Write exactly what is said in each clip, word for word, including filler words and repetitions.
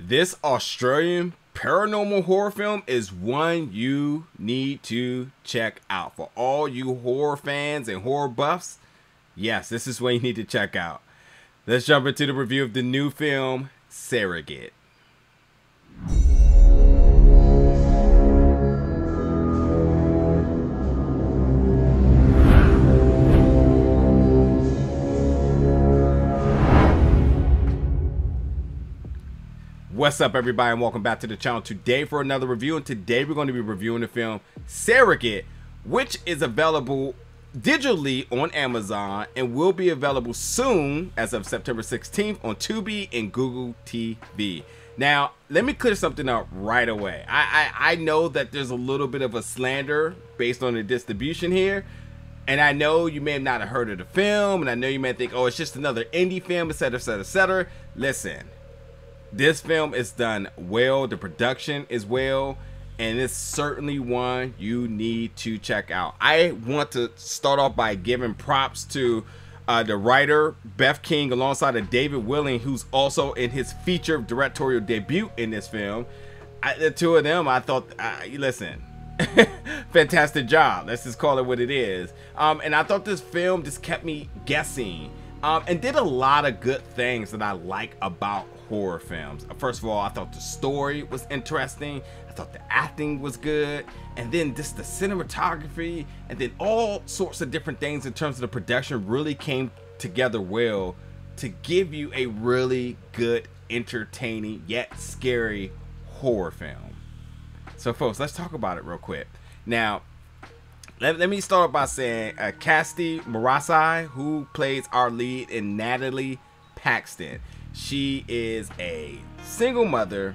This Australian paranormal horror film is one you need to check out. For all you horror fans and horror buffs, yes, this is what you need to check out. Let's jump into the review of the new film, Surrogate. What's up, everybody, and welcome back to the channel today for another review. And today we're going to be reviewing the film Surrogate, which is available digitally on Amazon and will be available soon as of September sixteenth on Tubi and Google T V. Now, let me clear something up right away. I, I, I know that there's a little bit of a slander based on the distribution here. And I know you may have not heard of the film, and I know you may think, oh, it's just another indie film, et cetera, et cetera, et cetera. Listen. This film is done well, the production is well, and it's certainly one you need to check out. I want to start off by giving props to uh, the writer, Beth King, alongside of David Willing, who's also in his feature directorial debut in this film. I, the two of them, I thought, uh, listen, fantastic job. Let's just call it what it is. Um, and I thought this film just kept me guessing um, and did a lot of good things that I like about horror films. First of all, I thought the story was interesting. I thought the acting was good, and then just the cinematography, and then all sorts of different things in terms of the production really came together well to give you a really good, entertaining yet scary horror film. So folks, let's talk about it real quick. Now let, let me start by saying uh, Kestie Morassi, who plays our lead in Natalie Paxton. She is a single mother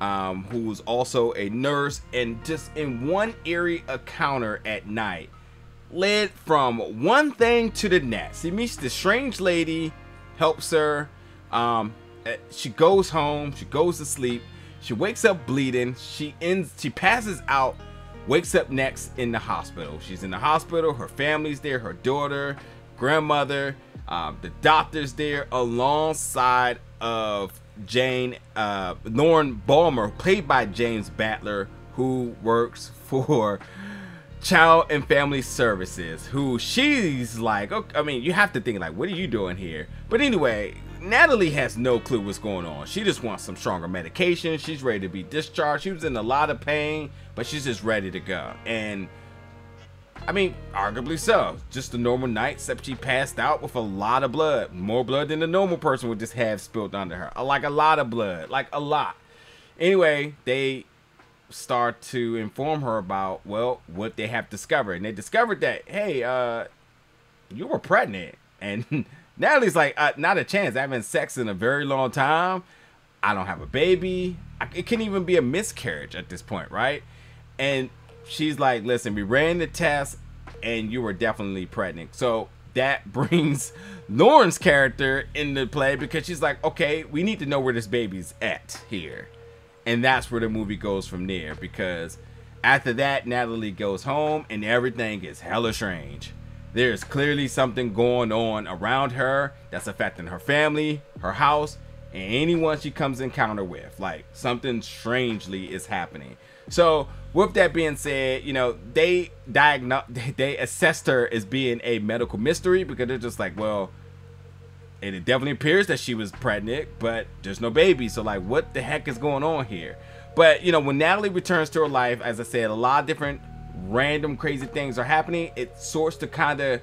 um, who's also a nurse, and just in one eerie encounter at night led from one thing to the next. She meets this strange lady, helps her. Um, she goes home, she goes to sleep, she wakes up bleeding, she ends, she passes out, wakes up next in the hospital. She's in the hospital, her family's there, her daughter, grandmother. Um, the doctor's there alongside of Jane uh, Norn Ballmer, played by James Battler, who works for Child and Family Services, who she's like, okay, I mean, you have to think like, what are you doing here? But anyway, Natalie has no clue what's going on. She just wants some stronger medication. She's ready to be discharged. She was in a lot of pain, but she's just ready to go. And I mean, arguably so. Just a normal night, except she passed out with a lot of blood. More blood than a normal person would just have spilled onto her. Like a lot of blood. Like a lot. Anyway, they start to inform her about, well, what they have discovered. And they discovered that, hey, uh, you were pregnant. And Natalie's like, uh, not a chance. I haven't had sex in a very long time. I don't have a baby. I, it can't even be a miscarriage at this point, right? And she's like, listen, we ran the test and you were definitely pregnant. So that brings Lauren's character into play, because she's like, okay, we need to know where this baby's at here. And that's where the movie goes from there, because after that, Natalie goes home and everything is hella strange. There's clearly something going on around her that's affecting her family, her house, and anyone she comes encounter with. Like, something strangely is happening. So with that being said, you know, they diagnosed, they assessed her as being a medical mystery, because they're just like, well, and it definitely appears that she was pregnant, but there's no baby. So like, what the heck is going on here? But you know, when Natalie returns to her life, as I said, a lot of different random crazy things are happening. It sorts to kind of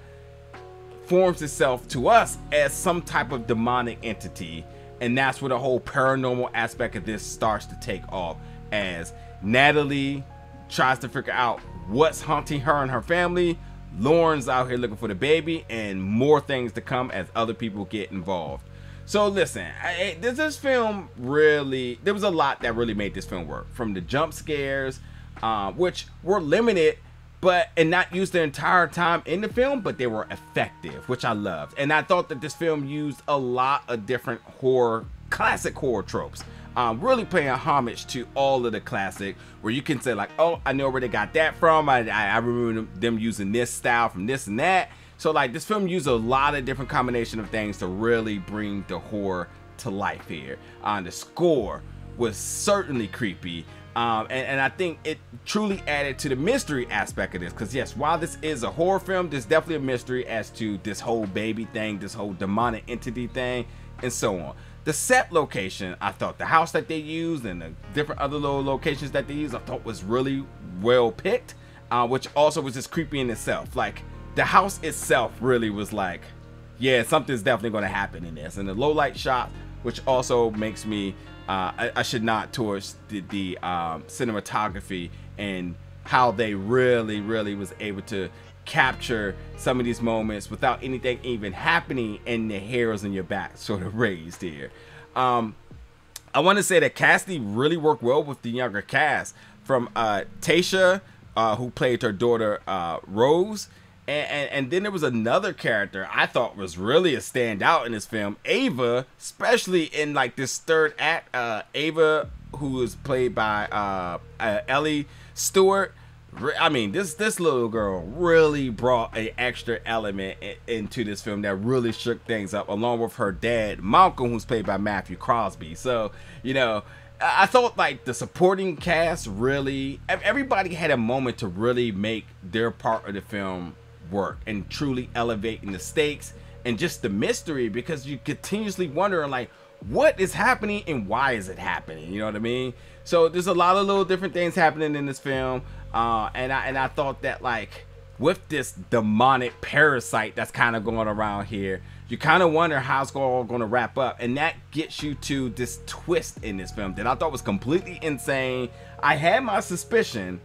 forms itself to us as some type of demonic entity. And that's where the whole paranormal aspect of this starts to take off, as Natalie tries to figure out what's haunting her and her family. Lauren's out here looking for the baby, and more things to come as other people get involved. So listen, I, this, this film really, there was a lot that really made this film work, from the jump scares, uh, which were limited, but and not used the entire time in the film, but they were effective, which I loved. And I thought that this film used a lot of different horror, classic horror tropes. Um, really paying homage to all of the classic, where you can say like, oh, I know where they got that from. I, I, I remember them using this style from this and that. So like, this film used a lot of different combination of things to really bring the horror to life here. On um, the score was certainly creepy. Um, and, and I think it truly added to the mystery aspect of this, because yes, while this is a horror film, there's definitely a mystery as to this whole baby thing, this whole demonic entity thing, and so on. The set location, I thought the house that they used and the different other little locations that they used, I thought was really well picked, uh, which also was just creepy in itself. Like, the house itself really was like, yeah, something's definitely going to happen in this. And the low light shot, which also makes me, uh, I, I should not towards the, the um, cinematography and how they really, really was able to capture some of these moments without anything even happening and the hairs on your back sort of raised here. Um, I want to say that Kestie really worked well with the younger cast, from uh, Taisha, uh, who played her daughter uh, Rose, And, and, and then there was another character I thought was really a standout in this film, Ava, especially in like this third act. Uh, Ava, who was played by uh, uh, Ellie Stewart. I mean, this this little girl really brought an extra element in, into this film that really shook things up, along with her dad, Malcolm, who's played by Matthew Crosby. So, you know, I thought like the supporting cast really, everybody had a moment to really make their part of the film work and truly elevating the stakes and just the mystery, because you continuously wondering like what is happening and why is it happening, you know what I mean? So there's a lot of little different things happening in this film, uh and i and i thought that like with this demonic parasite that's kind of going around here, you kind of wonder how it's all going to wrap up, and that gets you to this twist in this film that I thought was completely insane. I had my suspicion,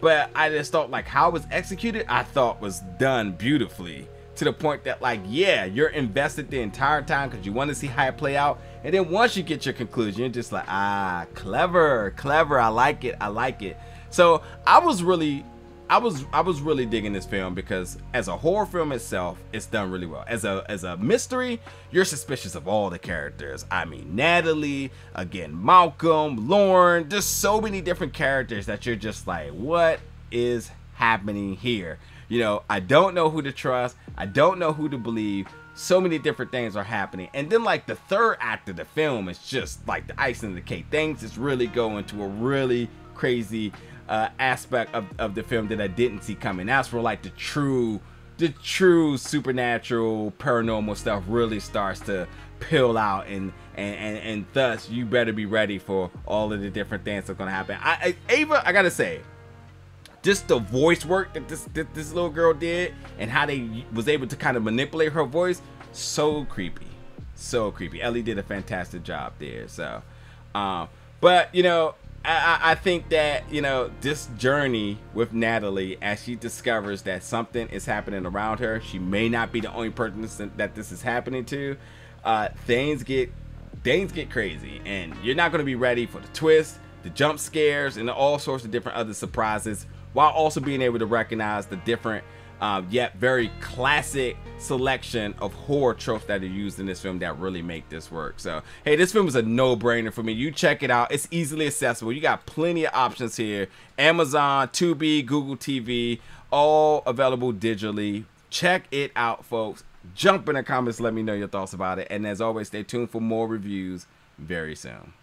but I just thought like how it was executed, I thought was done beautifully, to the point that like, yeah, you're invested the entire time because you want to see how it play out. And then once you get your conclusion, you're just like, ah, clever, clever. I like it. I like it. So I was really, I was, I was really digging this film, because as a horror film itself, it's done really well. As a, as a mystery, you're suspicious of all the characters. I mean, Natalie, again, Malcolm, Lauren, just so many different characters that you're just like, what is happening here? You know, I don't know who to trust. I don't know who to believe. So many different things are happening. And then like the third act of the film is just like the icing on the cake. Things just really go into a really crazy Uh, aspect of, of the film that I didn't see coming. That's where like the true the true supernatural paranormal stuff really starts to peel out, and and and, and thus you better be ready for all of the different things that's gonna happen. I, I Ava, I gotta say, just the voice work that this that this little girl did and how they was able to kind of manipulate her voice, so creepy, so creepy. Ellie did a fantastic job there. So um but you know, I, I think that, you know, this journey with Natalie, as she discovers that something is happening around her, she may not be the only person that this is happening to. Uh, things get things get crazy, and you're not going to be ready for the twists, the jump scares, and all sorts of different other surprises, while also being able to recognize the different uh, yet very classic selection of horror tropes that are used in this film that really make this work. So hey, this film was a no-brainer for me. You check it out, it's easily accessible. You got plenty of options here: Amazon, Tubi, Google T V, all available digitally. Check it out, folks. Jump in the comments, let me know your thoughts about it, and as always, stay tuned for more reviews very soon.